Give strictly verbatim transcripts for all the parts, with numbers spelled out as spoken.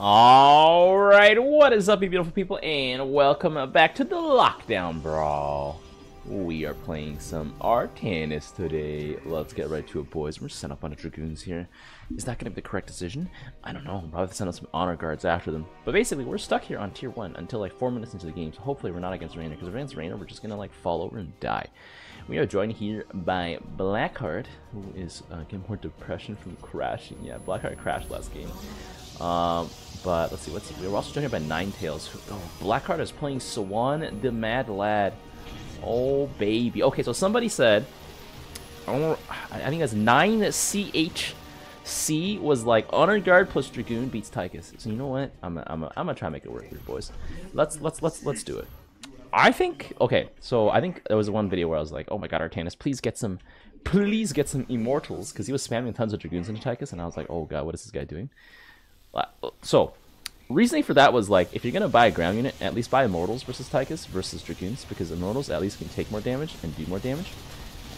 Alright, what is up, you beautiful people, and welcome back to the Lockdown Brawl. We are playing some Artanis today. Let's get right to it, boys. We're just sent up on the Dragoons here. Is that going to be the correct decision? I don't know. We'll probably send out some Honor Guards after them. But basically, we're stuck here on Tier one until like four minutes into the game, so hopefully we're not against Raynor, because if we're against Raynor, we're just going to like fall over and die. We are joined here by Blackheart, who is uh, getting more depression from crashing. Yeah, Blackheart crashed last game. Um, but let's see, let's see. We're also joined by Ninetales. Oh, Blackheart is playing Swan the Mad Lad. Oh, baby. Okay, so somebody said, I, don't know, I think that's nine C H C was like, Honor Guard plus Dragoon beats Tychus. So you know what? I'm gonna, I'm gonna, I'm gonna try to make it work here, boys. Let's, let's, let's, let's do it. I think, okay, so I think there was one video where I was like, oh my god, Artanis, please get some, please get some Immortals, because he was spamming tons of Dragoons into Tychus, and I was like, oh god, what is this guy doing? So, reasoning for that was like, if you're gonna buy a ground unit, at least buy Immortals versus Tychus versus Dragoons, because Immortals at least can take more damage and do more damage.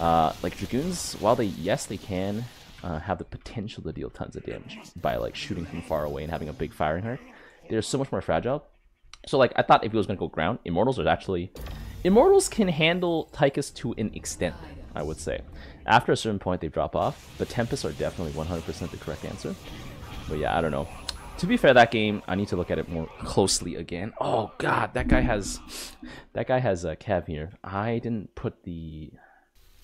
Uh, like Dragoons, while they, yes, they can uh, have the potential to deal tons of damage by like shooting from far away and having a big firing arc, they're so much more fragile. So like, I thought if it was gonna go ground, Immortals are actually, Immortals can handle Tychus to an extent, I would say. After a certain point, they drop off, but Tempests are definitely one hundred percent the correct answer. But yeah, I don't know. To be fair, that game, I need to look at it more closely again. Oh god, that guy has, that guy has a uh, Cav here. I didn't put the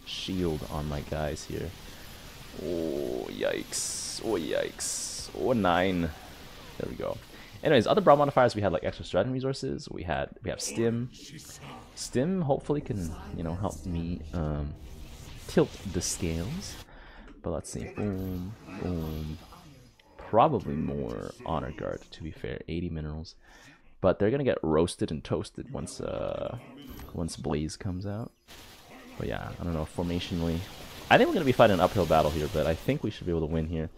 shield on my guys here. Oh yikes! Oh yikes! Oh nine. There we go. Anyways, other brawl modifiers, we had like extra strat resources. We had we have Stim. Stim hopefully can, you know, help me um, tilt the scales. But let's see. Boom, boom. Probably more Honor Guard, to be fair, eighty minerals, but they're gonna get roasted and toasted once uh once Blaze comes out. But yeah, I don't know, formationally, I think we're gonna be fighting an uphill battle here, but I think we should be able to win here.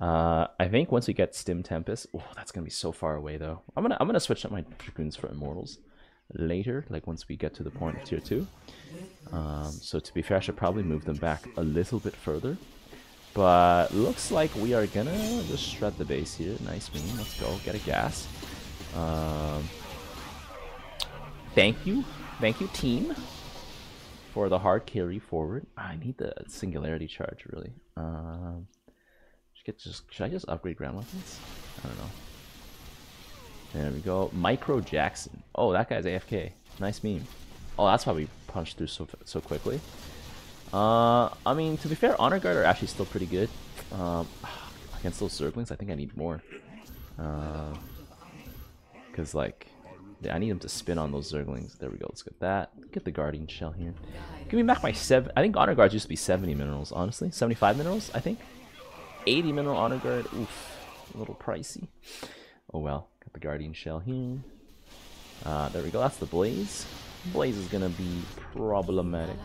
Uh, I think once we get Stim Tempest, oh, that's gonna be so far away though. I'm gonna I'm gonna switch up my Dragoons for Immortals later, like once we get to the point of tier two. Um, so to be fair, I should probably move them back a little bit further. But looks like we are gonna just shred the base here. Nice meme. Let's go. Get a gas. Um, thank you. Thank you, team, for the hard carry forward. I need the singularity charge, really. Um, should, get just, should I just upgrade ground weapons? I don't know. There we go. Micro Jackson. Oh, that guy's A F K. Nice meme. Oh, that's why we punched through so, so quickly. Uh, I mean, to be fair, Honor Guard are actually still pretty good. Um, against those Zerglings, I think I need more. Uh, Cause like, I need them to spin on those Zerglings. There we go, let's get that. Get the Guardian Shell here. Give me back my seven, I think Honor Guards used to be seventy minerals, honestly. seventy-five minerals, I think. eighty mineral Honor Guard, oof. A little pricey. Oh well, got the Guardian Shell here. Uh, there we go, that's the Blaze. Blaze is gonna be problematic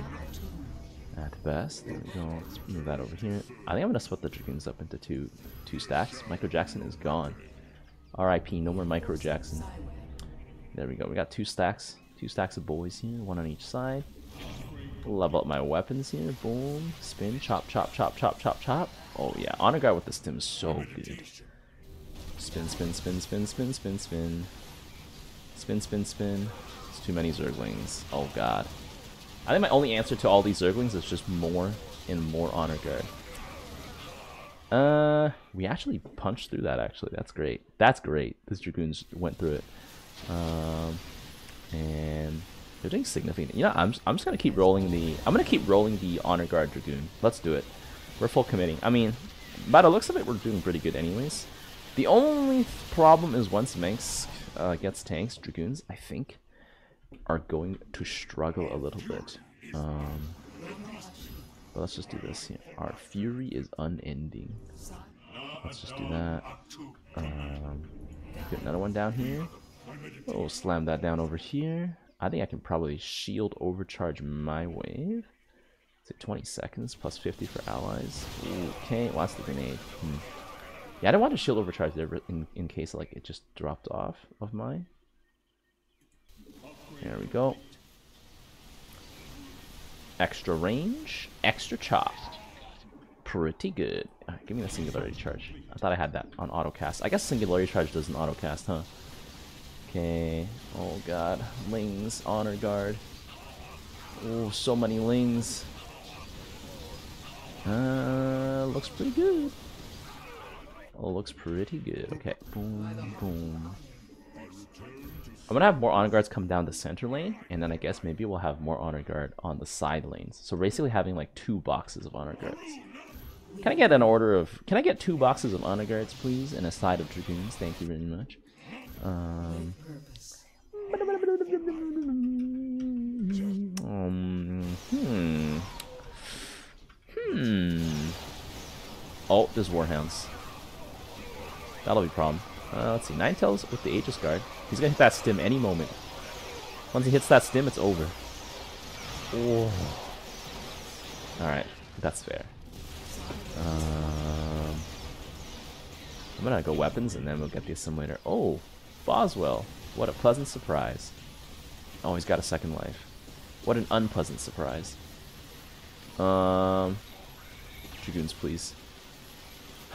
at best. There we go. Let's move that over here. I think I'm gonna split the Dragoons up into two two stacks. Micro Jackson is gone. R I P, no more Micro Jackson. There we go. We got two stacks. Two stacks of boys here, one on each side. Level up my weapons here. Boom. Spin. Chop, chop, chop, chop, chop, chop. Oh yeah. Honor Guard with the Stim is so good. Spin, spin, spin, spin, spin, spin, spin. Spin, spin, spin. It's too many Zerglings. Oh god. I think my only answer to all these Zerglings is just more and more Honor Guard. Uh, we actually punched through that, actually. That's great. That's great. This Dragoons went through it. Um, and they're doing significant. You know, I'm, I'm just going to keep rolling the... I'm going to keep rolling the Honor Guard Dragoon. Let's do it. We're full committing. I mean, by the looks of it, we're doing pretty good anyways. The only problem is once Manx uh, gets tanks, Dragoons, I think, are going to struggle a little bit. Um, but let's just do this here. Our fury is unending. Let's just do that. Um, get another one down here. Oh, slam that down over here. I think I can probably shield overcharge my wave. Is it twenty seconds plus fifty for allies? Okay, well, that's the grenade. Hmm. Yeah, I don't want to shield overcharge there in, in case like it just dropped off of mine. There we go. Extra range, extra chop. pretty good. Alright, give me the Singularity Charge. I thought I had that on autocast. I guess Singularity Charge doesn't autocast, huh? Okay. Oh god. Lings. Honor Guard. Oh, so many Lings. Uh, looks pretty good. Oh, looks pretty good. Okay. Boom, boom. I'm gonna have more honor guards come down the center lane, and then I guess maybe we'll have more honor guard on the side lanes. So basically having like two boxes of honor guards. Can I get an order of... Can I get two boxes of honor guards, please? And a side of dragoons. Thank you very much. Um... um hmm... Hmm... Oh, there's Warhounds. That'll be a problem. Uh, let's see, Ninetales with the Aegis Guard. He's gonna hit that stim any moment. Once he hits that stim, it's over. Oh. Alright, that's fair. Um, I'm gonna go weapons and then we'll get the Assimilator. Oh, Boswell. What a pleasant surprise. Oh, he's got a second life. What an unpleasant surprise. Um, Dragoons, please.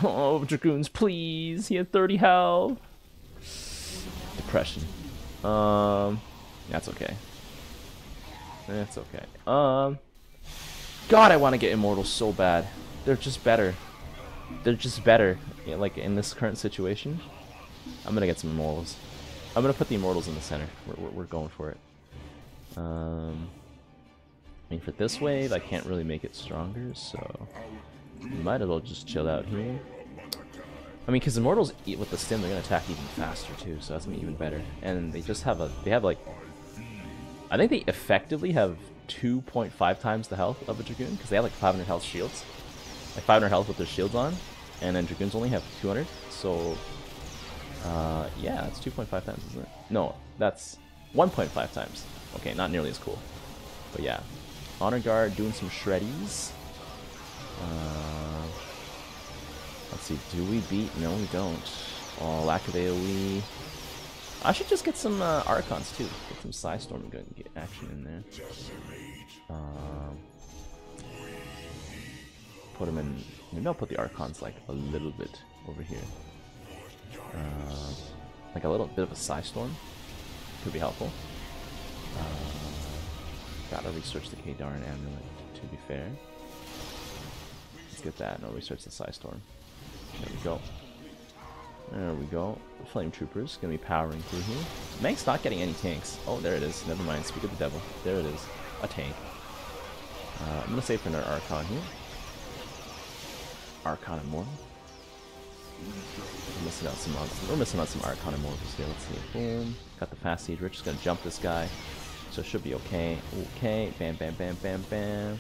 Oh, Dragoons, please! He had thirty health! Depression. Um, that's okay. That's okay. Um, God, I want to get Immortals so bad. They're just better. They're just better. Yeah, like, in this current situation, I'm gonna get some Immortals. I'm gonna put the Immortals in the center. We're, we're, we're going for it. Um, I mean, for this wave, I can't really make it stronger, so... Might as well just chill out here. I mean, because Immortals eat with the stim, they're gonna attack even faster too, so that's gonna be even better. And they just have a, they have like, I think they effectively have two point five times the health of a Dragoon, because they have like five hundred health shields. Like five hundred health with their shields on, and then Dragoons only have two hundred, so, uh, yeah, that's two point five times, isn't it? No, that's one point five times. Okay, not nearly as cool. But yeah, Honor Guard doing some shreddies. Uh, let's see, do we beat? No, we don't. Oh, lack of AoE. I should just get some uh, Archons too. Get some Psystorm and get action in there. Uh, put them in. Maybe I'll put the Archons like a little bit over here. Uh, like a little bit of a Psystorm could be helpful. Uh, gotta research the Khaydarin Amulet, to be fair. Get that, no research the Psystorm. There we go. There we go. Flame troopers gonna be powering through here. Manx not getting any tanks. Oh, there it is. Never mind. Speak of the devil. There it is. A tank. Uh, I'm gonna save for another Archon here. Archon Immortal. We're missing out some. We're missing out some Archon Immortals here. Let's see. Boom. Got the fast siege. We're just gonna jump this guy, so it should be okay. Okay. Bam, bam, bam, bam, bam.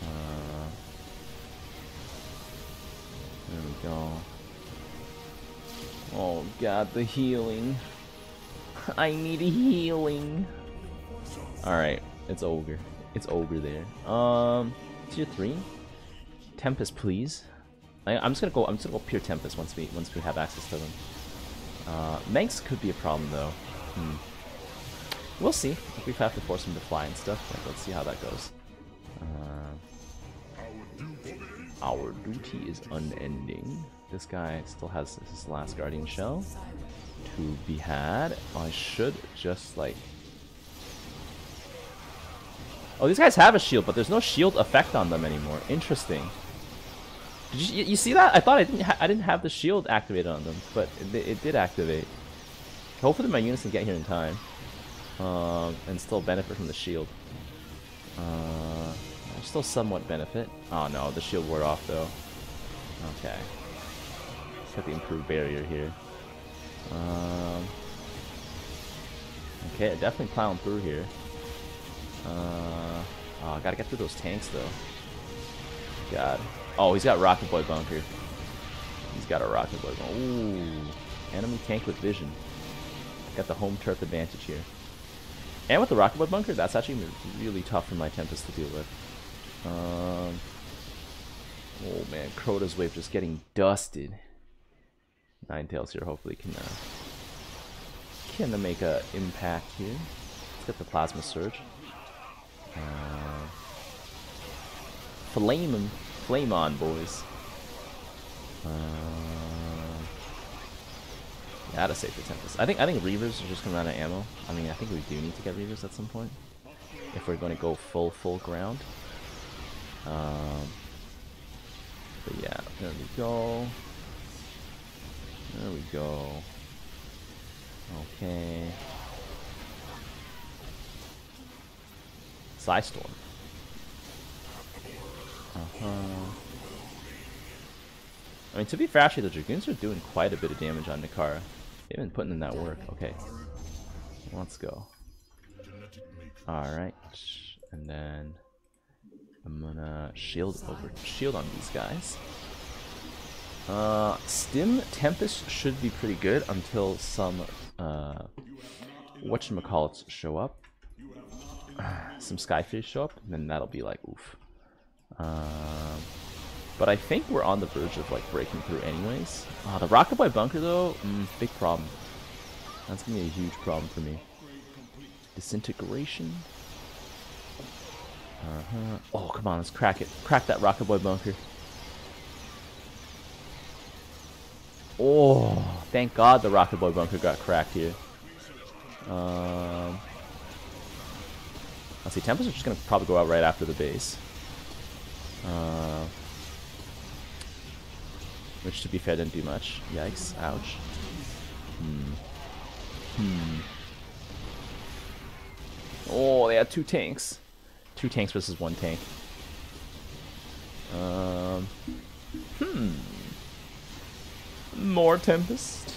Uh, There we go. Oh god, the healing. I need a healing. Alright, it's Ogre. It's Ogre there. Um, tier three. Tempest, please. I, I'm just gonna go. I'm just gonna go pure Tempest once we once we have access to them. Uh, Manx could be a problem though. Hmm. We'll see. If we have to force him to fly and stuff, like, let's see how that goes. Uh, Our duty is unending. This guy still has his last guardian shell to be had. I should just like... Oh, these guys have a shield, but there's no shield effect on them anymore. Interesting. Did you, you see that? I thought I didn't. Ha I didn't have the shield activated on them, but it, it did activate. Hopefully, my units can get here in time um, and still benefit from the shield. Uh... Still somewhat benefit. Oh no, the shield wore off though. Okay. Got the improved barrier here. Um, okay, definitely plowing through here. Uh, oh, gotta get through those tanks though. God. Oh, he's got Rocket Boy Bunker. He's got a Rocket Boy Bunker. Ooh. Enemy tank with vision. Got the home turf advantage here. And with the Rocket Boy Bunker, that's actually really tough for my Tempest to deal with. Um, oh man, Crota's wave just getting dusted. Ninetales here hopefully can uh, can make an impact here. Let's get the Plasma Surge. Uh, flame him. Flame on, boys. Uh, yeah, that'll save the Tempest. I think I think Reavers are just gonna run out of ammo. I mean, I think we do need to get Reavers at some point if we're going to go full full ground. Um, but yeah, there we go. There we go. Okay. Psystorm. Uh-huh. I mean, to be fair, actually, the Dragoons are doing quite a bit of damage on Nakara. They've been putting in that work. Okay. Let's go. Alright. And then I'm gonna shield over shield on these guys. Uh, Stim Tempest should be pretty good until some uh, whatchamacallits show up. Some Skyfish show up, and then that'll be like oof. Um, but I think we're on the verge of like breaking through anyways. Uh, the Rocket Boy Bunker though, mm, big problem. That's gonna be a huge problem for me. Disintegration. Uh-huh. Oh, come on, let's crack it. Crack that Rocket Boy Bunker. Oh, thank God the Rocket Boy Bunker got cracked here. Um, let's see, Tempests are just gonna probably go out right after the base. Uh, which, to be fair, didn't do much. Yikes! Ouch. Hmm. Hmm. Oh, they had two tanks. Two tanks versus one tank. Um. Hmm. More Tempest.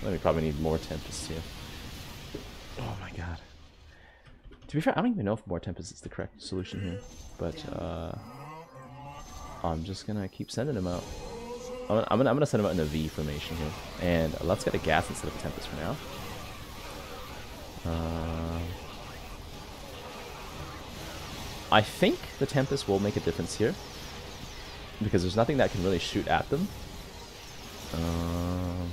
Well, we probably need more Tempest here. Oh my God. To be fair, I don't even know if more Tempest is the correct solution here. But uh, I'm just gonna keep sending them out. I'm gonna, I'm gonna, I'm gonna send them out in a V formation here, and let's get a gas instead of a Tempest for now. Uh, I think the Tempest will make a difference here because there's nothing that can really shoot at them. Um,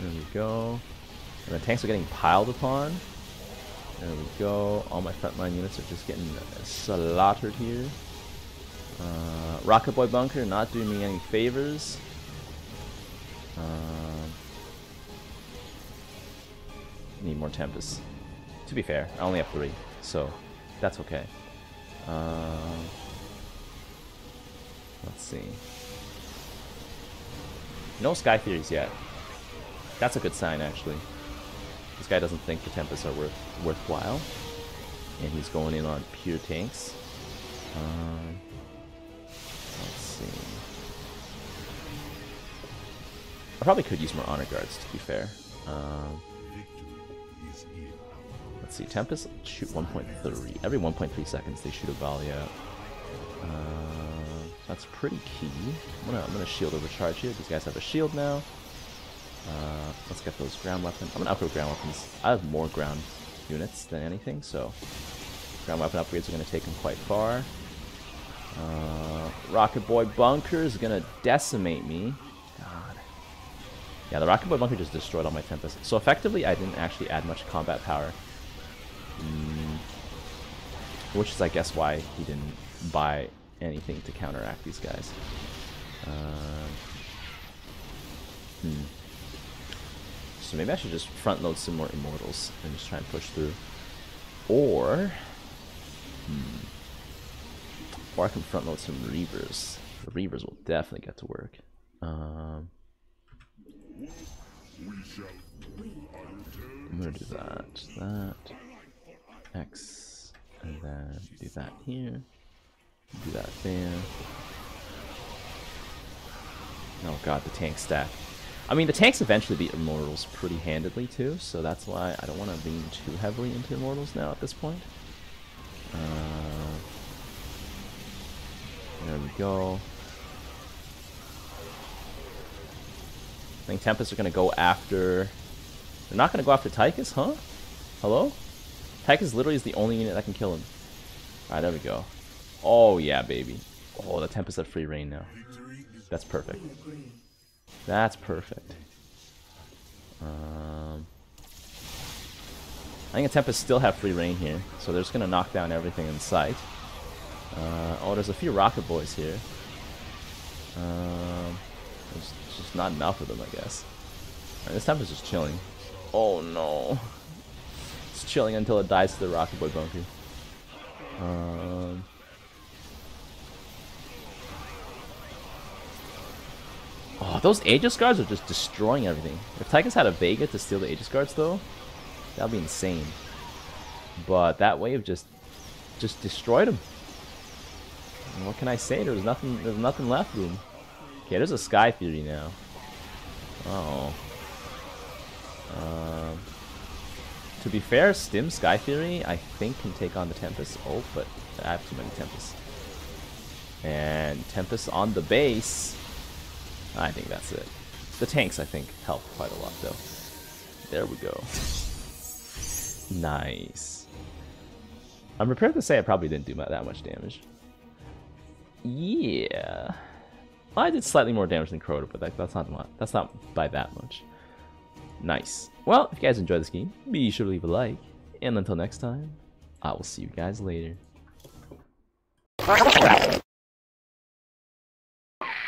there we go. And the tanks are getting piled upon. There we go. All my frontline units are just getting slaughtered here. Uh, Rocket Boy Bunker not doing me any favors. Uh, need more Tempests. To be fair, I only have three, so that's okay. Uh, let's see. No Sky Furies yet. That's a good sign, actually. This guy doesn't think the Tempests are worth worthwhile, and he's going in on pure tanks. Um, let's see. I probably could use more Honor Guards, to be fair. Um, let's see. Tempests shoot one point three. Every one point three seconds, they shoot a volley out. Uh, that's pretty key. I'm gonna, I'm gonna shield overcharge here. These guys have a shield now. Uh, let's get those ground weapons. I'm gonna upgrade ground weapons. I have more ground units than anything, so ground weapon upgrades are gonna take them quite far. Uh, Rocket Boy Bunker is gonna decimate me. God. Yeah, the Rocket Boy Bunker just destroyed all my Tempests. So effectively, I didn't actually add much combat power, mm, which is, I guess, why he didn't buy anything to counteract these guys. Uh, hmm. So maybe I should just front load some more Immortals and just try and push through. Or, hmm, or I can front load some Reavers. The Reavers will definitely get to work. Um, I'm gonna do that, that, X, and then do that here, do that there. Oh God, the tank stack. I mean, the tanks eventually beat Immortals pretty handedly, too, so that's why I don't want to lean too heavily into Immortals now at this point. Uh, there we go. I think Tempests are going to go after... They're not going to go after Tychus, huh? Hello? Tychus literally is the only unit that can kill him. Alright, there we go. Oh, yeah, baby. Oh, the Tempests have free reign now. That's perfect. That's perfect. Um, I think the Tempests still have free reign here, so they're just going to knock down everything in sight. Uh, oh, there's a few Rocket Boys here. Um, there's just not enough of them, I guess. Alright, this time it's just chilling. Oh no. It's chilling until it dies to the Rocket Boy Bunker. Um, oh, those Aegis Guards are just destroying everything. If Tychus had a Vega to steal the Aegis Guards, though, that would be insane. But that wave just just destroyed him. And what can I say? There's nothing there's nothing left of him. Okay, there's a Sky Fury now. Uh-oh. Um, to be fair, Stim Sky Fury, I think, can take on the Tempest. Oh, but I have too many Tempests. And Tempest on the base. I think that's it. The tanks, I think, help quite a lot, though. There we go. Nice. I'm prepared to say I probably didn't do that much damage. Yeah. Well, I did slightly more damage than Crota, but that, that's not much. That's not by that much. Nice. Well, if you guys enjoyed this game, be sure to leave a like. And until next time, I will see you guys later. In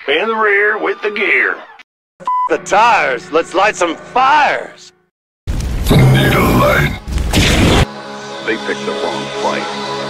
the rear with the gear. F the tires. Let's light some fires. Need a light. They picked the wrong fight.